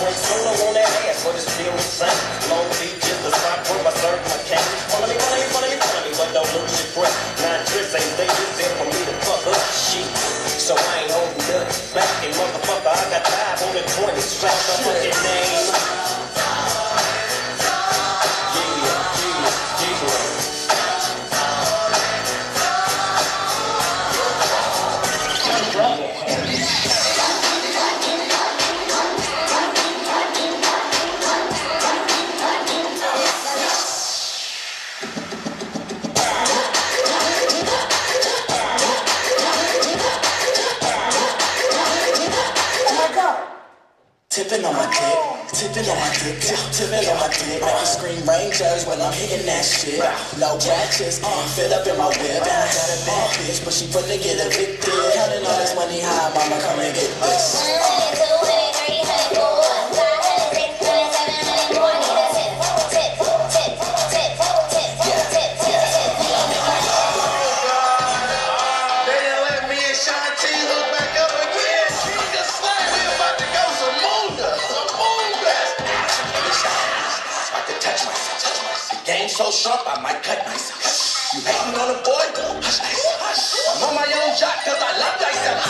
boy solo on that ass, but it's still insane. Long Beach is the spot where I serve my cake. Follow me, but don't lose your breath. 9 trips ain't they just there for me to fuck up shit. So I ain't holding nothing back, and motherfucker, I got 5 on the 20 strap. My fucking name. Tippin' on my dick, tippin' on my dick, tippin' on my dick. Make me scream Rangers when I'm hitting that shit. No ratchets, fed up in my whip. And I got a bad bitch, but she finna get a big dick. Counting all this money high, mama, come and get this. 100, 200, 300, 400, 500, 600, 700, 800, 900, 10, tip, tip, tip, tip, tip, tip. They done let me and Shanti look back up again. King of Slay, we about to go some more. Game so sharp, I might cut myself. You hating on a boy? Hush, nice, hush. I'm on my own shot, cause I love thyself.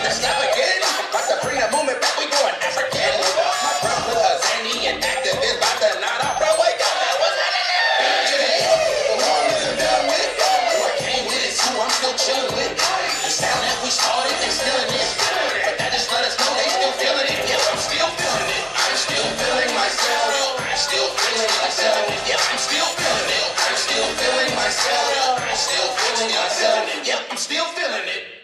Let's snap again. About to bring the moment back, we going African. My bro with a zany and activist, about to not out, bro. Wake up, man, what's happening? Today, the world isn't done with. Who I came with is who I'm still chilling with. The sound that we started, they still in it. But that just let us know they still feeling it. Yes, I'm still feeling it. I'm still feeling myself. I'm still feeling myself, yeah, I'm still feeling it. I'm still feeling myself, I'm still feeling myself, yeah, I'm still feeling it.